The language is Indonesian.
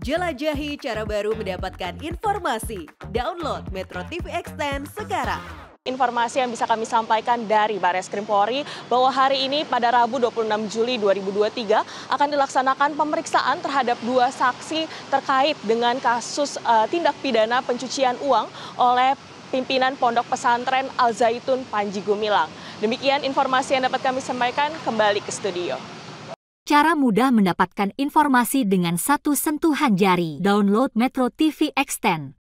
Jelajahi cara baru mendapatkan informasi. Download Metro TV Extend sekarang. Informasi yang bisa kami sampaikan dari Bareskrim Polri bahwa hari ini pada Rabu 26 Juli 2023 akan dilaksanakan pemeriksaan terhadap dua saksi terkait dengan kasus tindak pidana pencucian uang oleh pimpinan Pondok Pesantren Al Zaitun Panji Gumilang. Demikian informasi yang dapat kami sampaikan, kembali ke studio. Cara mudah mendapatkan informasi dengan satu sentuhan jari. Download Metro TV Extend.